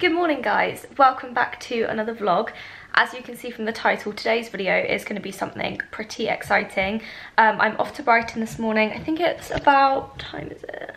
Good morning guys, welcome back to another vlog. As you can see from the title, today's video is going to be something pretty exciting. I'm off to Brighton this morning. I think it's about, what time is it?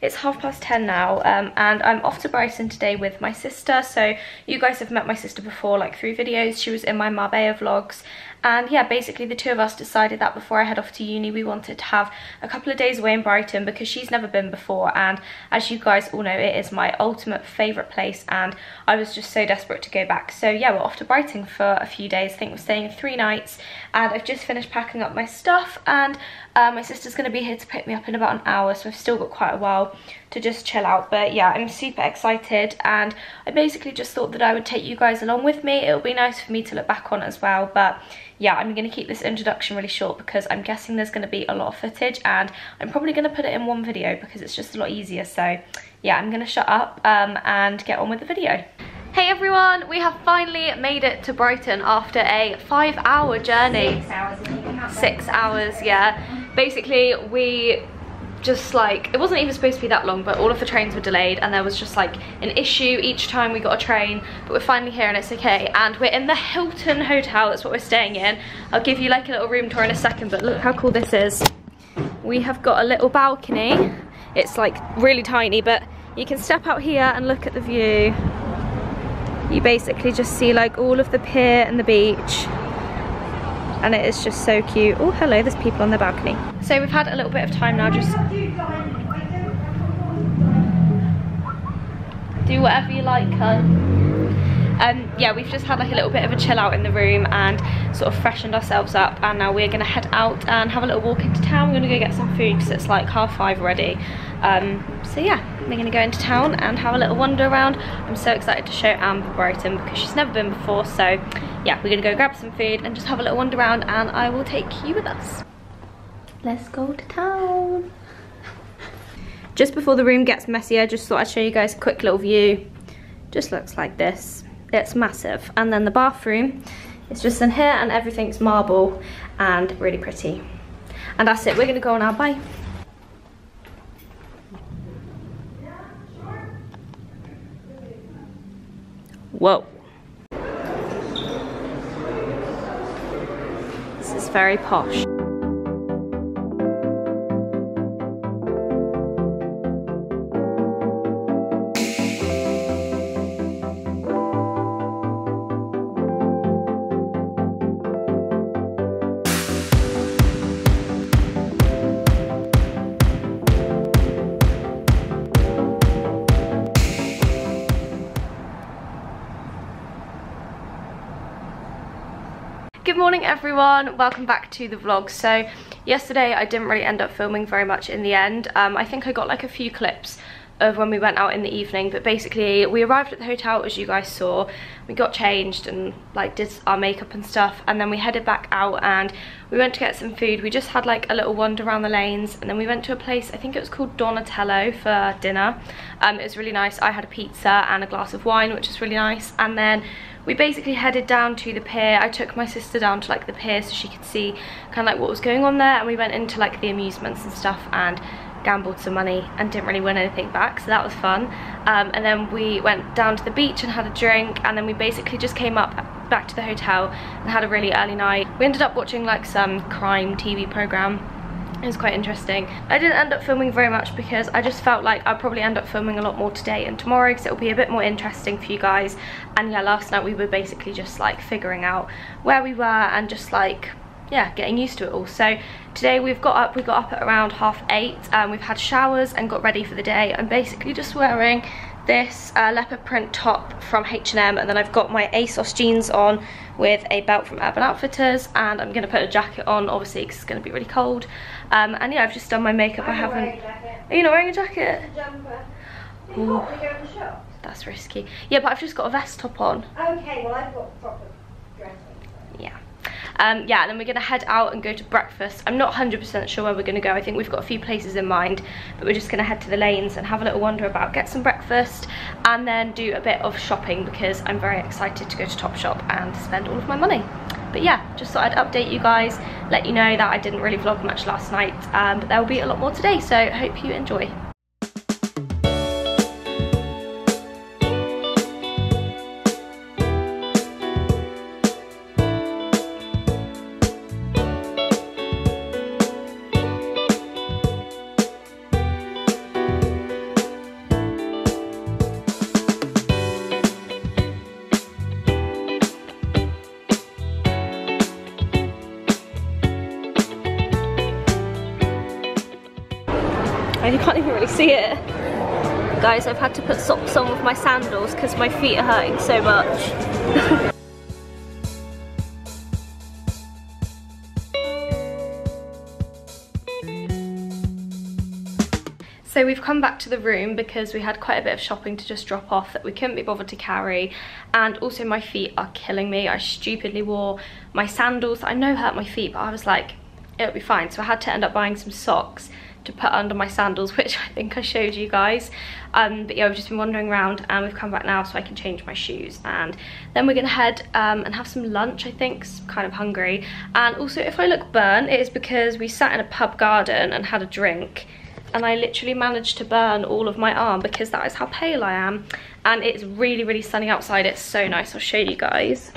It's 10:30 now, and I'm off to Brighton today with my sister. So you guys have met my sister before, like through videos. She was in my Marbella vlogs, and yeah, basically the two of us decided that before I head off to uni, we wanted to have a couple of days away in Brighton because she's never been before, and as you guys all know, it is my ultimate favourite place and I was just so desperate to go back. So yeah, we're off to Brighton for a few days. I think we're staying 3 nights, and I've just finished packing up my stuff, and my sister's going to be here to pick me up in about an hour, so I've still got quite a while to just chill out. But yeah, I'm super excited, and I basically just thought that I would take you guys along with me. It'll be nice for me to look back on as well. But yeah, I'm going to keep this introduction really short because I'm guessing there's going to be a lot of footage and I'm probably going to put it in one video because it's just a lot easier. So yeah, I'm going to shut up and get on with the video. Hey everyone, we have finally made it to Brighton after a 5-hour journey. 6 hours, yeah. Basically we just like, it wasn't even supposed to be that long, but all of the trains were delayed and there was just like an issue each time we got a train, but we're finally here and it's okay. And we're in the Hilton hotel, that's what we're staying in. I'll give you like a little room tour in a second, but look how cool this is. We have got a little balcony. It's like really tiny, but you can step out here and look at the view. You basically just see like all of the pier and the beach, and it is just so cute. Oh hello, there's people on the balcony. So we've had a little bit of time now, just do whatever you like, hun. Yeah, we've just had like a little bit of a chill out in the room and sort of freshened ourselves up, and now we're gonna head out and have a little walk into town. We're gonna go get some food because it's like 5:30 already. So yeah, we're gonna go into town and have a little wander around. I'm so excited to show Amber Brighton because she's never been before. So yeah, we're gonna go grab some food and just have a little wander around, and I will take you with us. Let's go to town. Just before the room gets messy, I just thought I'd show you guys a quick little view. Just looks like this. It's massive. And then the bathroom is just in here, and everything's marble and really pretty. And that's it, we're gonna go on our bye. Whoa. This is very posh. Good morning everyone, welcome back to the vlog. So yesterday I didn't really end up filming very much in the end. I think I got like a few clips of when we went out in the evening, but basically we arrived at the hotel as you guys saw. We got changed and like did our makeup and stuff, and then we headed back out and we went to get some food. We just had like a little wander around the lanes, and then we went to a place, I think it was called Donatello, for dinner. It was really nice. I had a pizza and a glass of wine, which was really nice, and then we basically headed down to the pier. I took my sister down to like the pier so she could see kind of like what was going on there, and we went into like the amusements and stuff and gambled some money and didn't really win anything back, so that was fun. And then we went down to the beach and had a drink, and then we basically just came up back to the hotel and had a really early night. We ended up watching like some crime TV program. It was quite interesting. I didn't end up filming very much because I just felt like I'll probably end up filming a lot more today and tomorrow because it'll be a bit more interesting for you guys. And yeah, last night we were basically just like figuring out where we were and just like, yeah, getting used to it all. So today we got up at around 8:30 and we've had showers and got ready for the day. I'm basically just wearing this leopard print top from H&M, and then I've got my ASOS jeans on with a belt from Urban Outfitters, and I'm going to put a jacket on obviously because it's going to be really cold. And yeah, I've just done my makeup. I haven't... Are you not wearing a jacket? It's a jumper. It's hot when you go in the shop. That's risky. Yeah, but I've just got a vest top on. Okay, well I've got proper dress on. Yeah. Yeah, and then we're going to head out and go to breakfast. I'm not 100% sure where we're going to go. I think we've got a few places in mind, but we're just going to head to the lanes and have a little wander about, get some breakfast, and then do a bit of shopping because I'm very excited to go to Topshop and spend all of my money. But yeah, just thought I'd update you guys, let you know that I didn't really vlog much last night, but there will be a lot more today, so I hope you enjoy. and you can't even really see it. Guys, I've had to put socks on with my sandals because my feet are hurting so much. So we've come back to the room because we had quite a bit of shopping to just drop off that we couldn't be bothered to carry, and also my feet are killing me. I stupidly wore my sandals. I know hurt my feet, but I was like, it'll be fine. So I had to end up buying some socks to put under my sandals, which I think I showed you guys. But yeah, I've just been wandering around and we've come back now so I can change my shoes, and then we're gonna head and have some lunch. I think kind of hungry, and also if I look burnt, it is because we sat in a pub garden and had a drink, and I literally managed to burn all of my arm because that is how pale I am. And it's really, really sunny outside. It's so nice. I'll show you guys.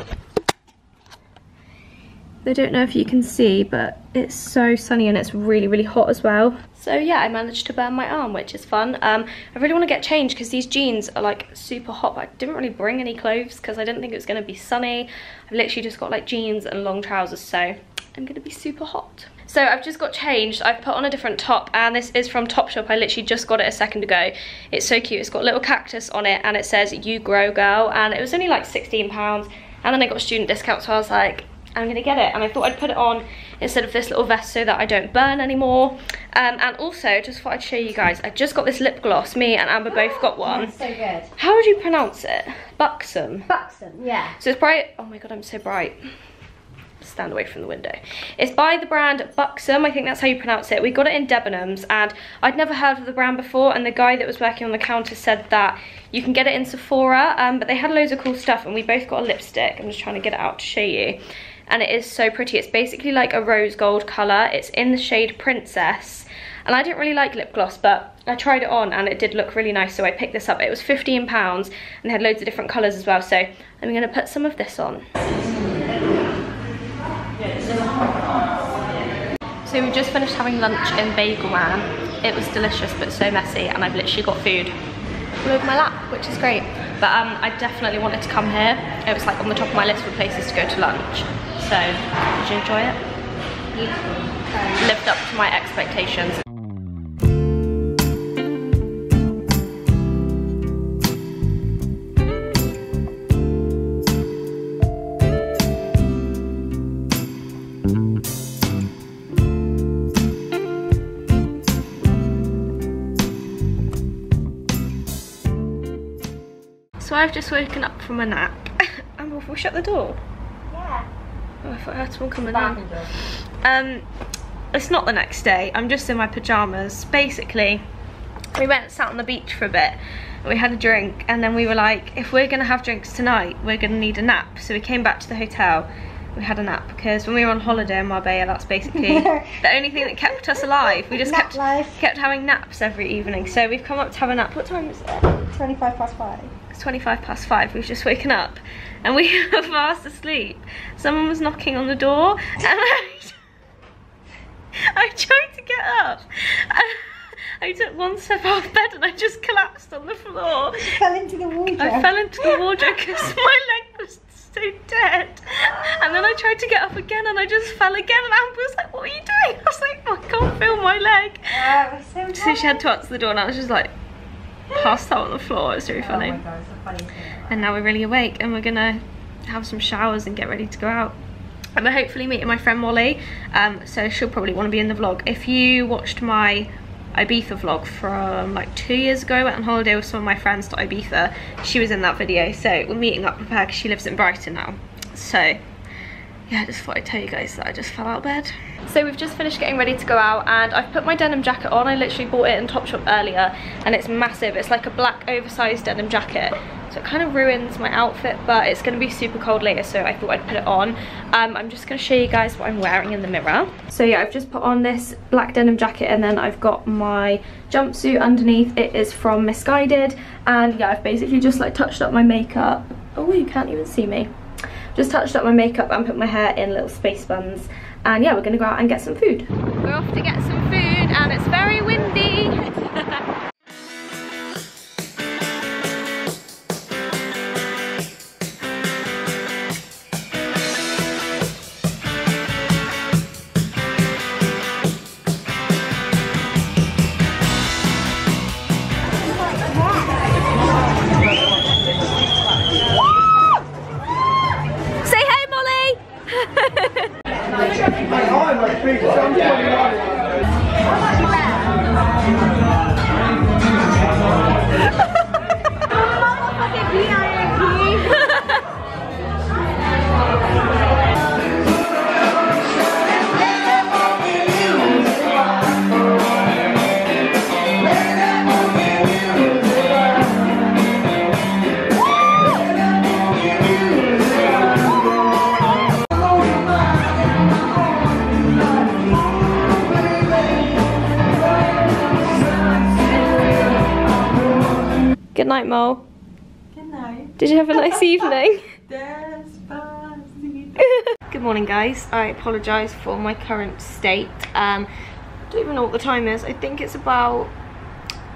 I don't know if you can see, but it's so sunny and it's really, really hot as well. So yeah, I managed to burn my arm, which is fun. I really want to get changed because these jeans are like super hot, but I didn't really bring any clothes because I didn't think it was going to be sunny. I've literally just got like jeans and long trousers, so I'm gonna be super hot. So I've just got changed. I've put on a different top, and this is from Topshop. I literally just got it a second ago. It's so cute. It's got a little cactus on it and it says "You Grow Girl", and it was only like £16, and then I got a student discount, so I was like, I'm gonna get it. And I thought I'd put it on instead of this little vest so that I don't burn anymore. And also just thought I'd show you guys, I just got this lip gloss. Me and Amber both got one. That's so good. How would you pronounce it? Buxom. Buxom, yeah. So it's bright. Oh my god, I'm so bright. Stand away from the window. It's by the brand Buxom, I think that's how you pronounce it. We got it in Debenhams, and I'd never heard of the brand before, and the guy that was working on the counter said that you can get it in Sephora, but they had loads of cool stuff, and we both got a lipstick. I'm just trying to get it out to show you, and it is so pretty. It's basically like a rose gold colour. It's in the shade Princess, and I didn't really like lip gloss, but I tried it on and it did look really nice, so I picked this up. It was £15 and had loads of different colours as well, so I'm going to put some of this on. So we've just finished having lunch in Bagelman. It was delicious but so messy, and I've literally got food all over my lap, which is great. But I definitely wanted to come here. It was like on the top of my list for places to go to lunch. So did you enjoy it? Beautiful. Lived up to my expectations. So I've just woken up from a nap. Amber, have we shut the door? Yeah. Oh, I thought I had someone coming in. It's not the next day. I'm just in my pyjamas. Basically, we went and sat on the beach for a bit. And we had a drink, and then we were like, if we're going to have drinks tonight, we're going to need a nap. So we came back to the hotel. We had a nap because when we were on holiday in Marbella, that's basically the only thing that kept us alive. We just kept having naps every evening. So we've come up to have a nap. What time is it? 5:25. It's 5:25. We've just woken up and we are fast asleep. Someone was knocking on the door, and I tried to get up. I took one step off bed and I just collapsed on the floor. You fell into the wardrobe. I fell into the wardrobe because my leg was so dead, and then I tried to get up again and I just fell again, and Amber was like, what are you doing? I was like, I can't feel my leg. So she had to answer the door, and I was just like passed out on the floor. It's really funny. Oh my God, it's a funny thing, right? And now we're really awake and we're gonna have some showers and get ready to go out. And we're hopefully meeting my friend Molly, so she'll probably want to be in the vlog. If you watched my Ibiza vlog from like 2 years ago, I went on holiday with some of my friends to Ibiza, she was in that video, so we're meeting up with her because she lives in Brighton now. So yeah, I just thought I'd tell you guys that I just fell out of bed. So we've just finished getting ready to go out, and I've put my denim jacket on. I literally bought it in Topshop earlier, and it's massive. It's like a black oversized denim jacket, so it kind of ruins my outfit, but it's going to be super cold later, so I thought I'd put it on. I'm just going to show you guys what I'm wearing in the mirror. So yeah, I've just put on this black denim jacket, and then I've got my jumpsuit underneath. It is from Missguided, and yeah, I've basically just like touched up my makeup. Oh, you can't even see me. Just touched up my makeup and put my hair in little space buns, and yeah, we're going to go out and get some food. We're off to get some food, and it's very windy. night, Mol. Good night. Did you have a nice evening? Good morning, guys. I apologise for my current state. Don't even know what the time is. I think it's about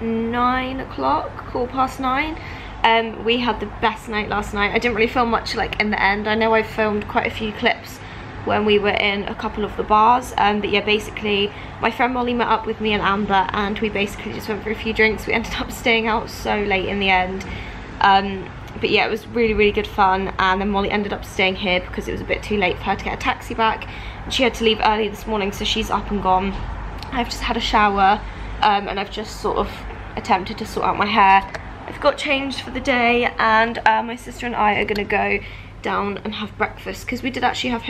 9 o'clock, 9:15. We had the best night last night. I didn't really film much like in the end. I know I filmed quite a few clips when we were in a couple of the bars, but yeah, basically my friend Molly met up with me and Amber, and we basically just went for a few drinks. We ended up staying out so late in the end, but yeah, it was really good fun. And then Molly ended up staying here because it was a bit too late for her to get a taxi back, and she had to leave early this morning, so she's up and gone. I've just had a shower, and I've just sort of attempted to sort out my hair. I've got changed for the day, and my sister and I are gonna go down and have breakfast, because we did actually have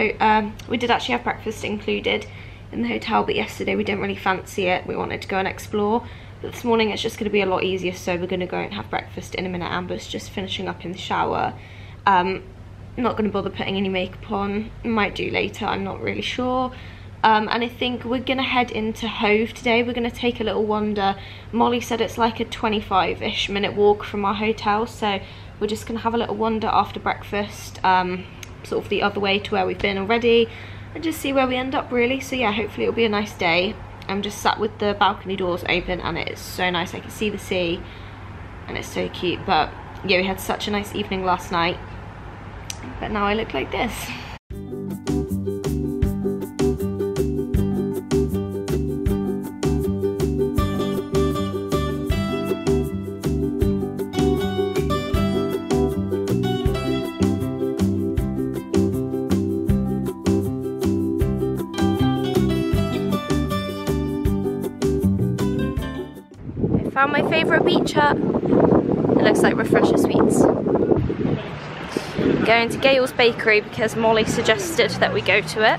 breakfast included in the hotel, but yesterday we didn't really fancy it. We wanted to go and explore, but this morning it's just going to be a lot easier, so we're going to go and have breakfast in a minute. Amber's just finishing up in the shower. Not going to bother putting any makeup on. Might do later, I'm not really sure. And I think we're going to head into Hove today. We're going to take a little wander. Molly said it's like a 25-ish minute walk from our hotel, so we're just going to have a little wander after breakfast, sort of the other way to where we've been already, and just see where we end up, really. So yeah, hopefully it'll be a nice day. I'm just sat with the balcony doors open, and it is so nice. I can see the sea, and it's so cute. But yeah, we had such a nice evening last night, but now I look like this. Found my favourite beach hut. It looks like Refresher Sweets. Going to Gail's Bakery because Molly suggested that we go to it.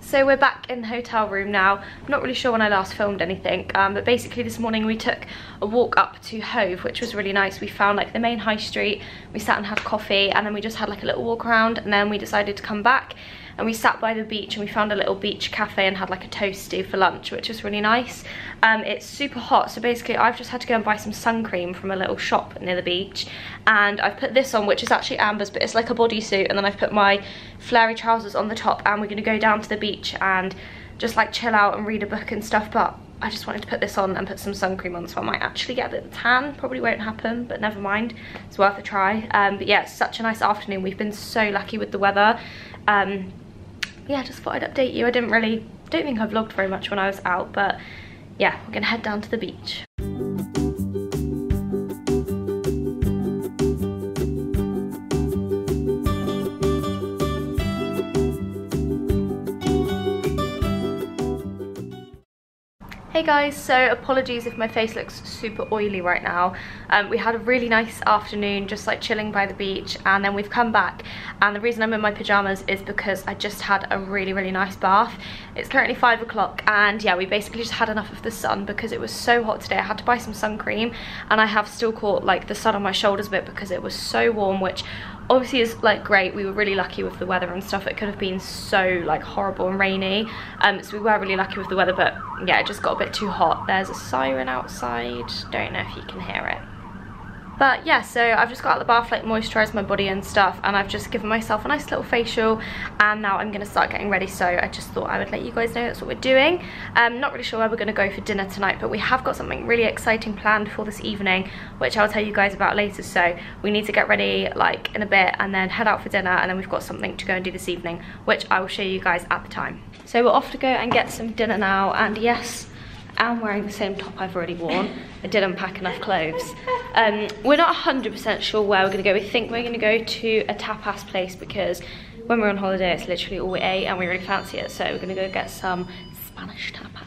So we're back in the hotel room now. I'm not really sure when I last filmed anything, but basically this morning we took a walk up to Hove, which was really nice. We found like the main high street, we sat and had coffee, and then we just had like a little walk around, and then we decided to come back. And we sat by the beach, and we found a little beach cafe and had like a toasty for lunch, which was really nice. It's super hot, so basically I've just had to go and buy some sun cream from a little shop near the beach. And I've put this on, which is actually Amber's, but it's like a bodysuit. And then I've put my flary trousers on the top, and we're going to go down to the beach and just like chill out and read a book and stuff. But I just wanted to put this on and put some sun cream on, so I might actually get a bit of a tan. Probably won't happen, but never mind. It's worth a try. But yeah, it's such a nice afternoon. We've been so lucky with the weather. Yeah, just thought I'd update you. I didn't really, don't think I vlogged very much when I was out, but yeah, we're gonna head down to the beach. Hey guys, so apologies if my face looks super oily right now. We had a really nice afternoon just like chilling by the beach, and then we've come back, and the reason I'm in my pyjamas is because I just had a really nice bath. It's currently 5 o'clock, and yeah, we basically just had enough of the sun because it was so hot today. I had to buy some sun cream, and I have still caught like the sun on my shoulders a bit because it was so warm, which obviously is like great. We were really lucky with the weather and stuff. It could have been so like horrible and rainy, so we were really lucky with the weather, but yeah, it just got a bit too hot. There's a siren outside, don't know if you can hear it. But yeah, so I've just got out of the bath, like moisturised my body and stuff, and I've just given myself a nice little facial, and now I'm going to start getting ready, so I just thought I would let you guys know that's what we're doing. Not really sure where we're going to go for dinner tonight, but we have got something really exciting planned for this evening, which I'll tell you guys about later, so we need to get ready like in a bit and then head out for dinner, and then we've got something to go and do this evening, which I will show you guys at the time. So we're off to go and get some dinner now, and yes, I'm wearing the same top I've already worn. I didn't pack enough clothes. We're not 100% sure where we're going to go. We think we're going to go to a tapas place because when we're on holiday, it's literally all we ate and we really fancy it. So we're going to go get some Spanish tapas.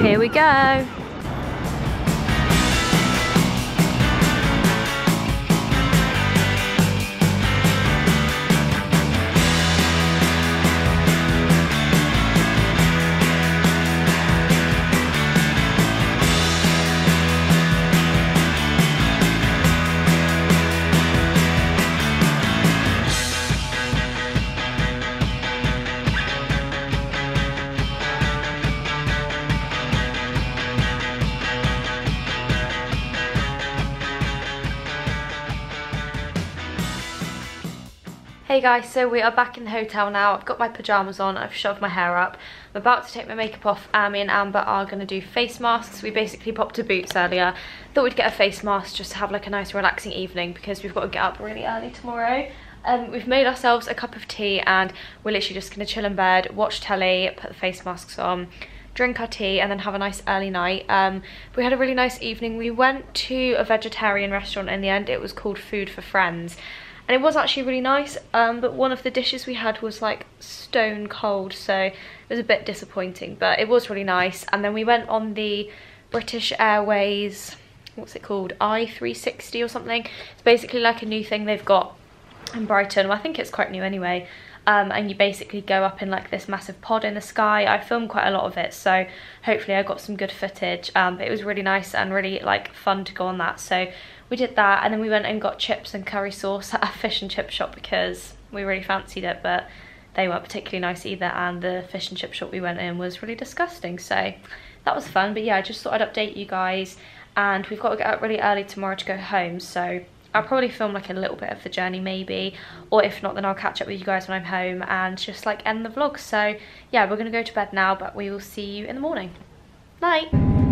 Here we go. Hey guys, so we are back in the hotel now. I've got my pyjamas on, I've shoved my hair up. I'm about to take my makeup off. Me and Amber are going to do face masks. We basically popped to Boots earlier. Thought we'd get a face mask just to have like a nice relaxing evening because we've got to get up really early tomorrow. We've made ourselves a cup of tea and we're literally just going to chill in bed, watch telly, put the face masks on, drink our tea and then have a nice early night. We had a really nice evening. We went to a vegetarian restaurant in the end. It was called Food for Friends. And it was actually really nice, but one of the dishes we had was like stone cold, so it was a bit disappointing, but it was really nice. And then we went on the British Airways, what's it called, i360 or something. It's basically like a new thing they've got in Brighton. Well, I think it's quite new anyway. And you basically go up in like this massive pod in the sky. I filmed quite a lot of it, so hopefully I got some good footage. But it was really nice and really like fun to go on that. So we did that, and then we went and got chips and curry sauce at a fish and chip shop because we really fancied it, but they weren't particularly nice either, and the fish and chip shop we went in was really disgusting, so that was fun. But yeah, I just thought I'd update you guys, and we've got to get up really early tomorrow to go home, so I'll probably film like a little bit of the journey maybe, or if not then I'll catch up with you guys when I'm home and just like end the vlog. So yeah, we're gonna go to bed now, but we will see you in the morning. Night.